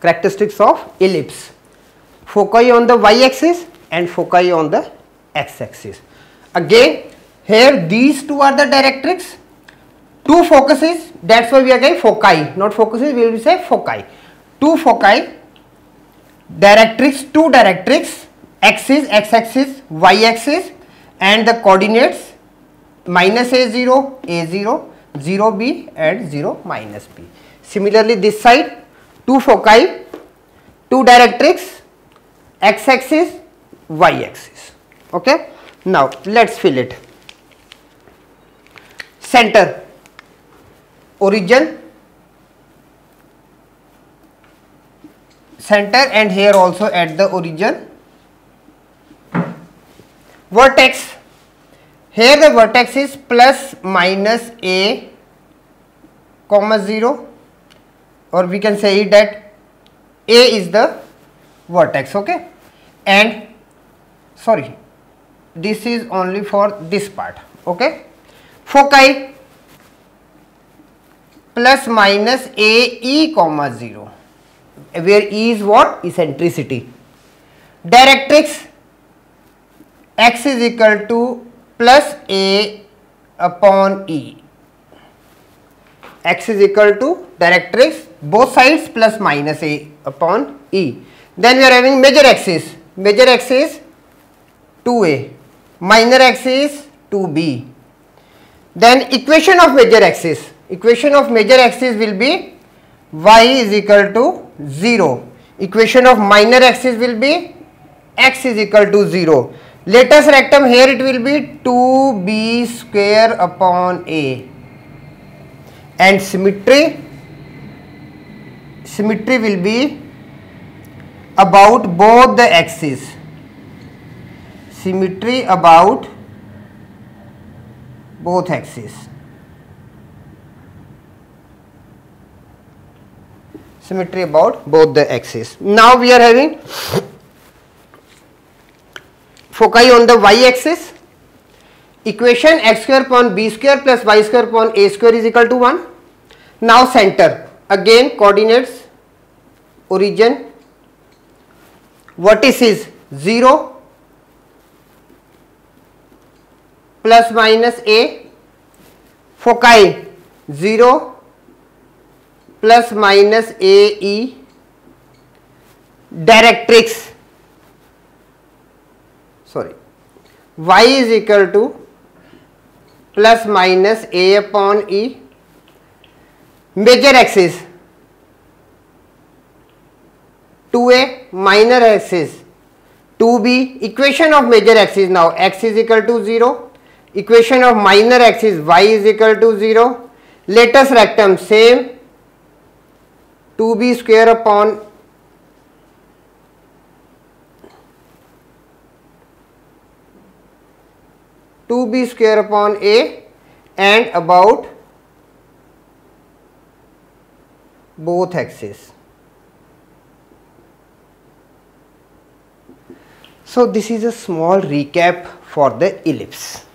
characteristics of ellipse. Foci on the y-axis and foci on the x-axis. Again, here these two are the directrix, two focuses, that's why we are getting foci, not focuses, we will say foci. Two foci, directrix, two directrix, axis, x-axis, y-axis, and the coordinates minus a0, a0, 0b and 0 minus b. Similarly, this side, two foci, two directrix, x-axis, y-axis. Okay. Now let's fill it. Center, origin, center, and here also at the origin. Vertex, here the vertex is plus minus a comma 0, or we can say that a is the vertex, okay, and sorry, this is only for this part, okay. Foci, plus minus a e comma 0, where e is what? Eccentricity. Directrix, x is equal to plus a upon e, x is equal to directrix, both sides plus minus a upon e. Then we are having major axis 2a, minor axis 2b. Then equation of major axis will be y is equal to 0, equation of minor axis will be x is equal to 0. Latest rectum here it will be 2b square upon a, and symmetry will be about both the axes, symmetry about both axes. Symmetry about both the axes. Now we are having foci on the y-axis. Equation x square upon b square plus y square upon a square is equal to 1. Now center, again coordinates, origin, vertices 0 plus minus a, foci 0 plus minus a e, directrix, sorry, y is equal to plus minus a upon e, major axis 2a, minor axis 2b, equation of major axis now x is equal to 0, equation of minor axis y is equal to 0, latest rectum same 2b square upon a, and about both axes. So this is a small recap for the ellipse.